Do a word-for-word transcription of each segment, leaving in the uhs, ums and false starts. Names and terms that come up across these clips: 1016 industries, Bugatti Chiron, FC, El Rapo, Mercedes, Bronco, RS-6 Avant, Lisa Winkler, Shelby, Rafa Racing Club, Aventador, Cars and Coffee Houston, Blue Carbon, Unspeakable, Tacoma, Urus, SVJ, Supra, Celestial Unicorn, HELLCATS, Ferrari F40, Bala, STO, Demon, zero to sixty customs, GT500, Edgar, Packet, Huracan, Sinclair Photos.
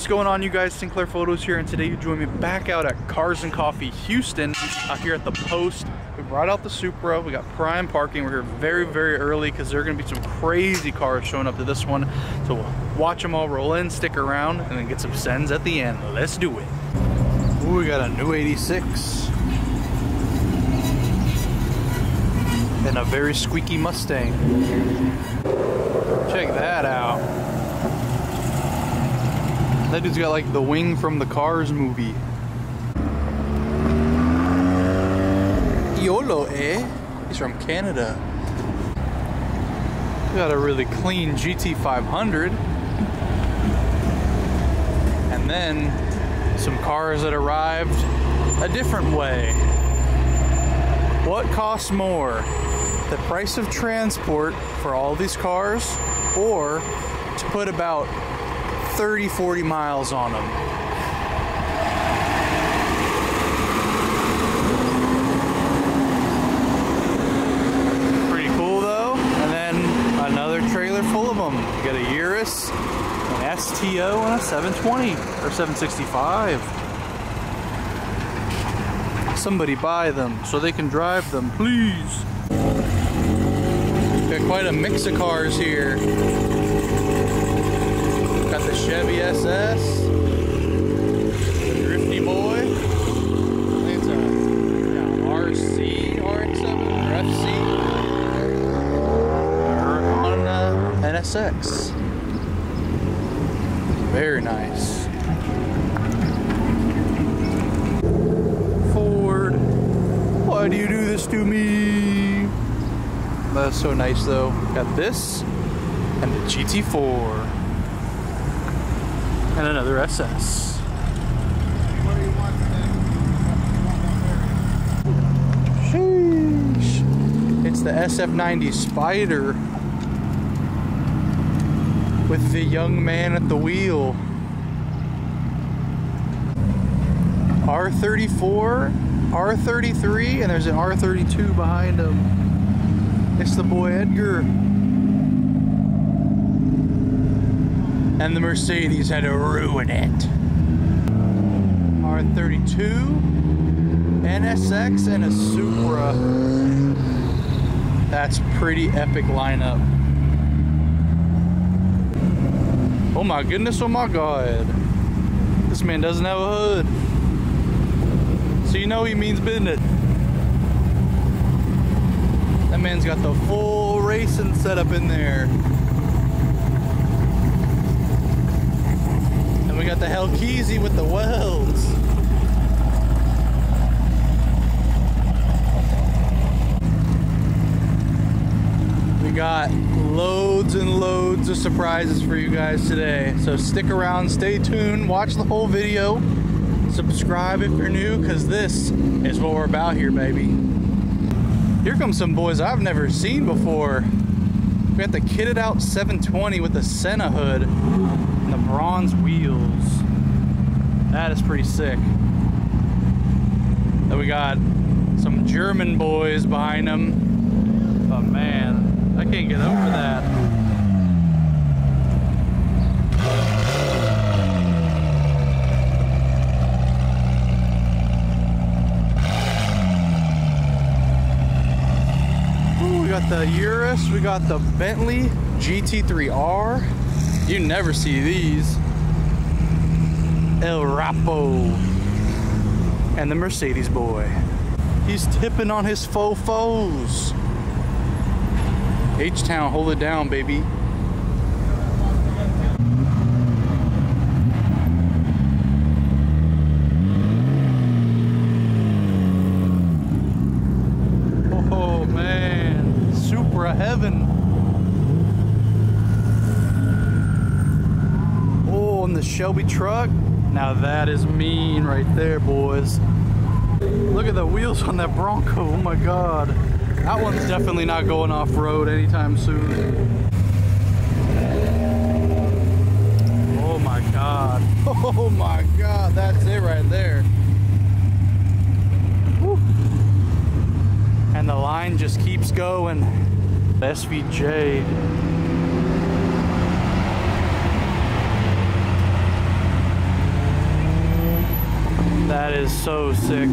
What's going on, you guys? Sinclair Photos here, and today you join me back out at Cars and Coffee Houston out here at the post. We brought out the Supra. We got prime parking. We're here very, very early because there are going to be some crazy cars showing up to this one. So we'll watch them all roll in, stick around, and then get some sends at the end. Let's do it. Ooh, we got a new eighty-six. And a very squeaky Mustang. Check that out. That dude's got like the wing from the Cars movie. YOLO, eh? He's from Canada. We got a really clean G T five hundred. And then some cars that arrived a different way. What costs more? The price of transport for all these cars, or to put about thirty, forty miles on them? Pretty cool though. And then another trailer full of them. You got a Yaris, an S T O, and a seven twenty or seven sixty-five. Somebody buy them so they can drive them, please. Got quite a mix of cars here. Got the Chevy S S, the Drifty Boy. I think it's a yeah, R C, R X seven, or F C, on uh, N S X. Very nice. Why do you do this to me? That's so nice though. Got this and the G T four and another S S. Sheesh. It's the S F ninety Spider with the young man at the wheel. R thirty-four. R thirty-three, and there's an R thirty-two behind him. It's the boy Edgar. And the Mercedes had to ruin it. R thirty-two, N S X, and a Supra. That's pretty epic lineup. Oh my goodness, oh my god. This man doesn't have a hood. So you know he means business. That man's got the full racing setup in there. And we got the Hellcat with the welds. We got loads and loads of surprises for you guys today. So stick around, stay tuned, watch the whole video. Subscribe if you're new, because this is what we're about here, baby. Here comes some boys I've never seen before. We got the kitted out seven twenty with the Senna hood and the bronze wheels. That is pretty sick. Then we got some German boys behind them. But man, I can't get over that. We got the Urus, we got the Bentley G T three R. You never see these. El Rapo. And the Mercedes boy. He's tipping on his fofos. H-Town, hold it down, baby. Heaven. Oh, and the Shelby truck. Now that is mean right there, boys. Look at the wheels on that Bronco. Oh my god. That one's definitely not going off-road anytime soon. Oh my god. Oh my god. That's it right there. Woo. And the line just keeps going. S V J. That is so sick.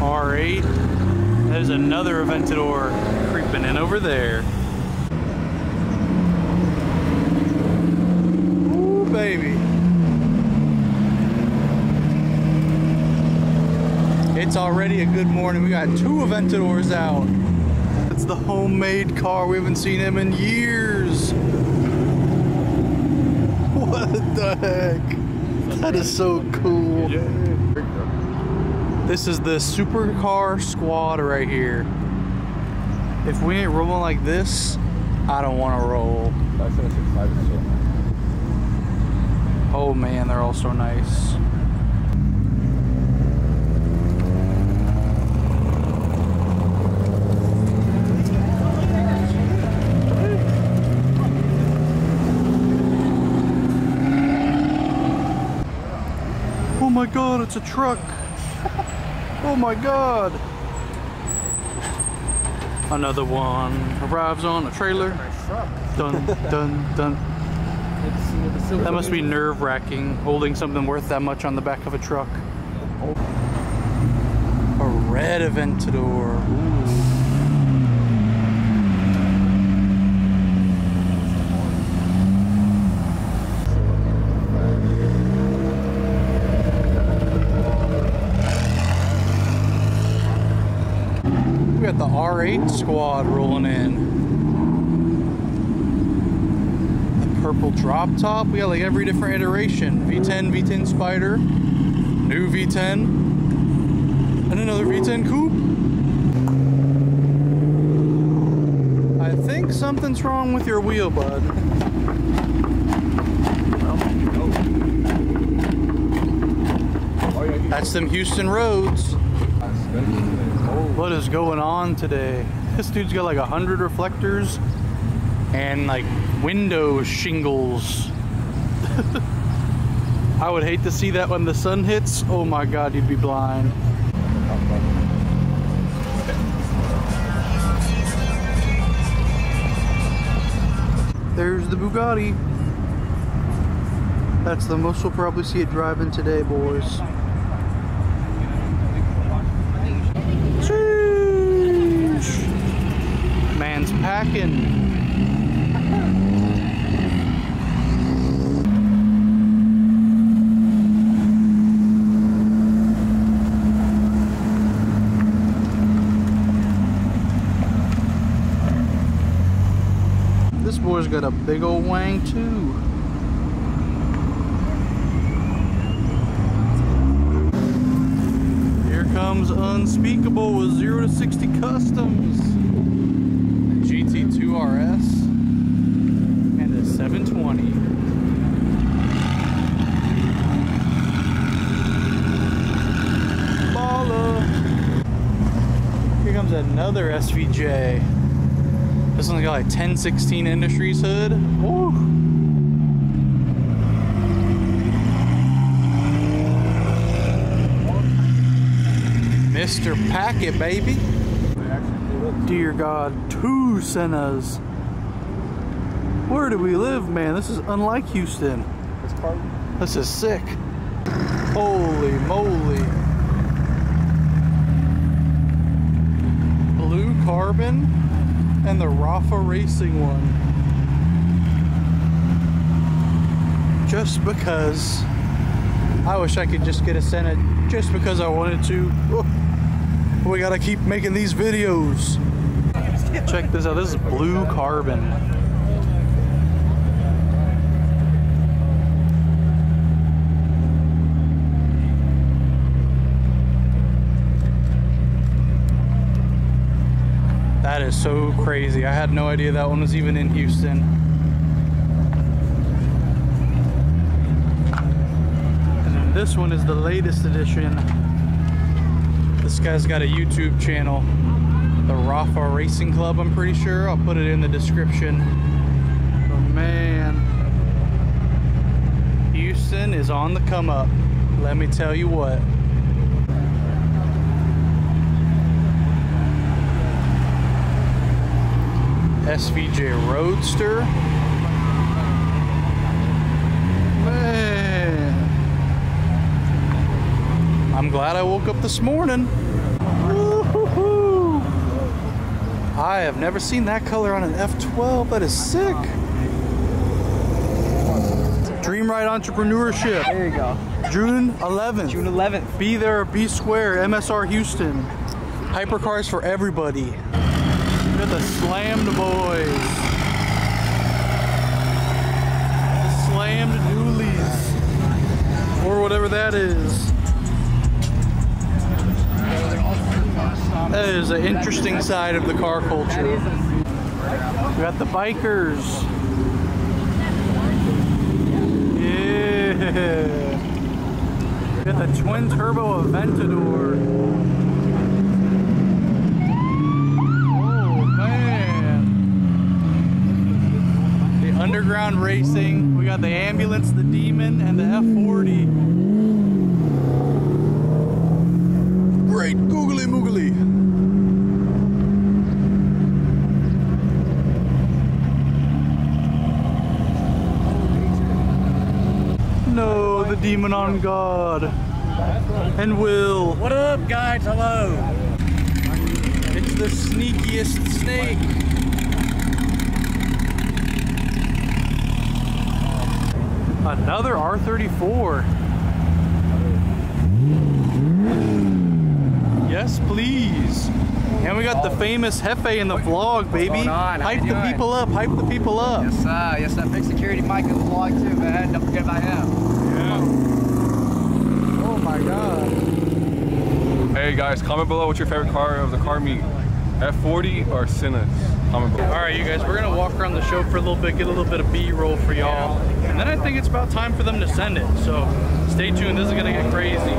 R eight. There's another Aventador creeping in over there. Ooh, baby. It's already a good morning. We got two Aventadors out. It's the homemade car. We haven't seen him in years. What the heck? That is so cool. This is the supercar squad right here. If we ain't rolling like this, I don't want to roll. Oh man, they're all so nice. Oh my god, it's a truck. Oh my god. Another one arrives on a trailer. Dun, dun, dun. That must be nerve-wracking, holding something worth that much on the back of a truck. A red Aventador. Ooh. The R eight squad rolling in. The purple drop top. We got like every different iteration. V ten, V ten Spider, new V ten, and another V ten coupe. I think something's wrong with your wheel, bud. That's them Houston roads. What is going on today? This dude's got like a hundred reflectors and like window shingles. I would hate to see that when the sun hits. Oh my god, you'd be blind. There's the Bugatti. That's the most we'll probably see it driving today, boys. Man's packing. This boy's got a big old wang too. Here comes Unspeakable with zero to sixty customs. G T two R S and a seven twenty. Bala. Here comes another S V J. This one's got like ten sixteen industries hood. Woo. Mister Packet, baby. Dear God, two Sennas. Where do we live, man? This is unlike Houston. This is sick. Holy moly. Blue Carbon and the Rafa Racing one. Just because. I wish I could just get a Senna just because I wanted to. Oh. We gotta keep making these videos. Check this out, this is Blue Carbon. That is so crazy. I had no idea that one was even in Houston. And then this one is the latest edition. This guy's got a YouTube channel, the Rafa Racing Club, I'm pretty sure. I'll put it in the description. But man, Houston is on the come up. Let me tell you what. S V J Roadster. Man. glad I woke up this morning. Woo-hoo-hoo. I have never seen that color on an F twelve. That is sick. Dream Ride Entrepreneurship. There you go. June eleventh. June eleventh. Be there, be square, M S R Houston. Hypercars for everybody. Look at the slammed boys. The slammed doolies. Or whatever that is. That is an interesting side of the car culture. We got the bikers. Yeah. We got the twin turbo Aventador. Oh man. The underground racing. We got the ambulance, the Demon, and the F forty. Great googly moogly. No, the Demon on God and will. What up, guys? Hello. It's the sneakiest snake. Another R thirty-four. Yes, please. And we got the famous Hefe in the vlog, baby. Hype the people up. Hype the people up. Yes, sir. Yes, sir. Big security Mike in the vlog too, man. Don't forget about him. Oh my god. Hey guys, comment below what's your favorite car of the car meet. F forty or Senna? Comment below. Alright you guys, we're going to walk around the show for a little bit, get a little bit of B-roll for y'all. And then I think it's about time for them to send it. So stay tuned, this is going to get crazy.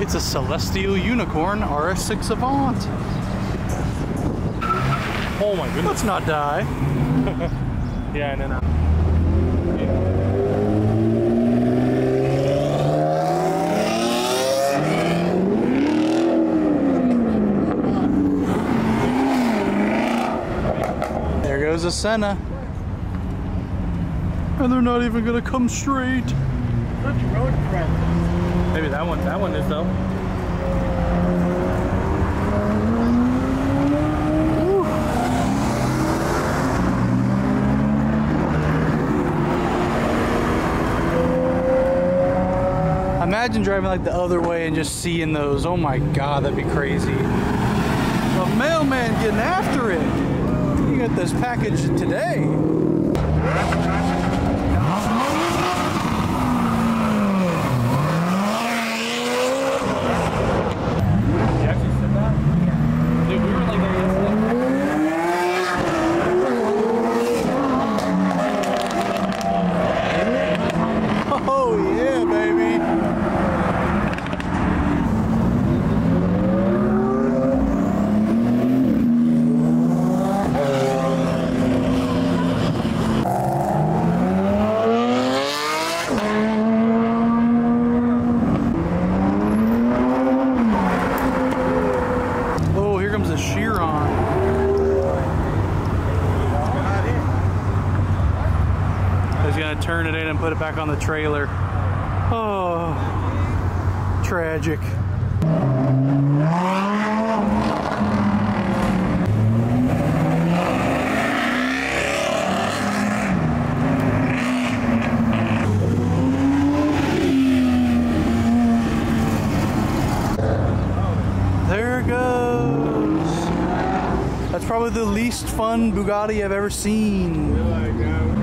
It's a celestial unicorn R S six Avant. Oh my goodness. Let's not die. Yeah, and then I... yeah. There goes a Senna. And they're not even gonna come straight. Such road friends. Maybe that one, that one is though. Woo. Imagine driving like the other way and just seeing those. Oh my God, that'd be crazy. The mailman getting after it. You got this package today. gonna turn it in and put it back on the trailer. Oh, tragic. There it goes. That's probably the least fun Bugatti I've ever seen. There we go.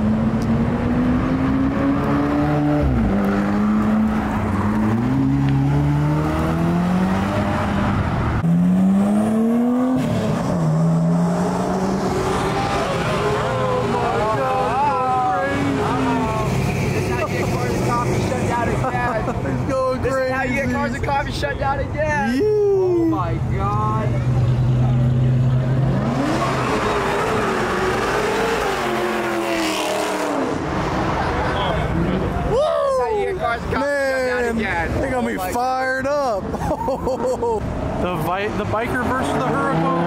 Shut down again! Yeah. Oh my god! Woo! That's how you get cars and shut down again. They're gonna be fired up! the, vi the biker versus the Huracan!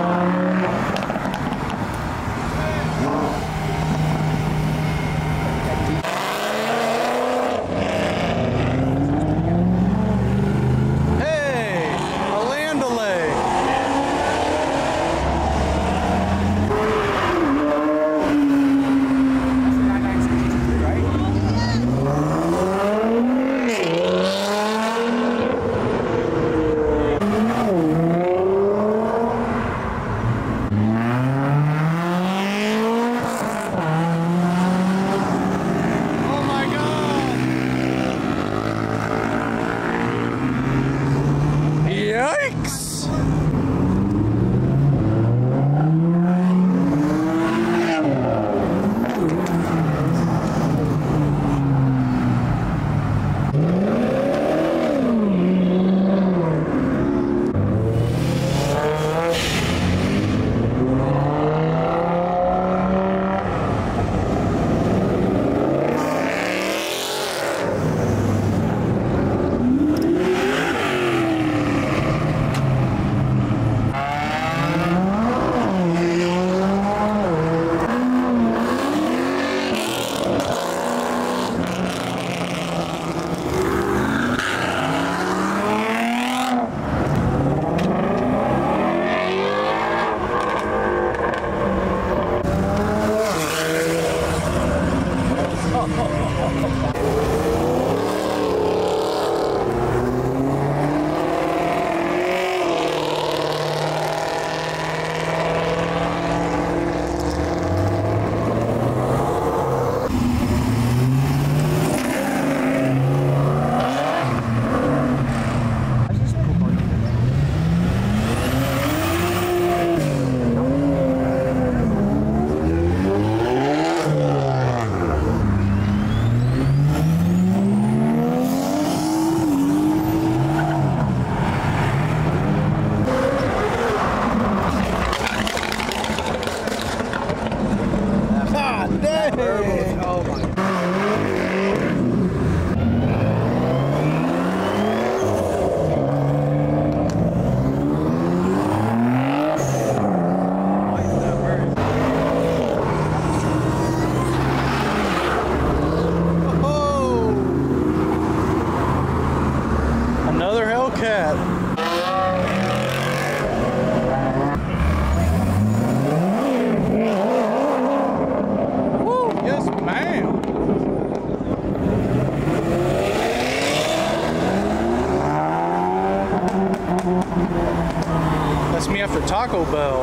Taco Bell.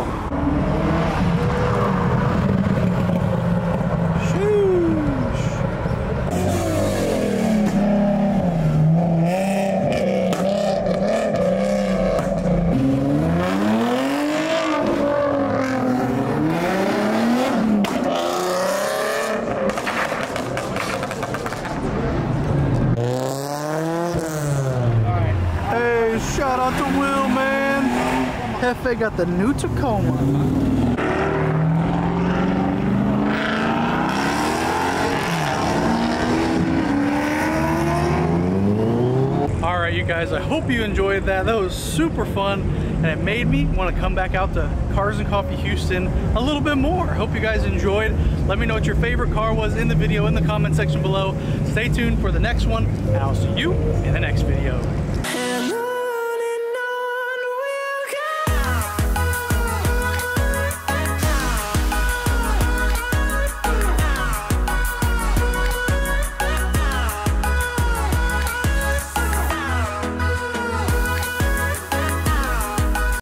They got the new Tacoma. All right, you guys, I hope you enjoyed that. That was super fun. and it made me want to come back out to Cars and Coffee Houston a little bit more. I hope you guys enjoyed. Let me know what your favorite car was in the video in the comment section below. Stay tuned for the next one, and I'll see you in the next video.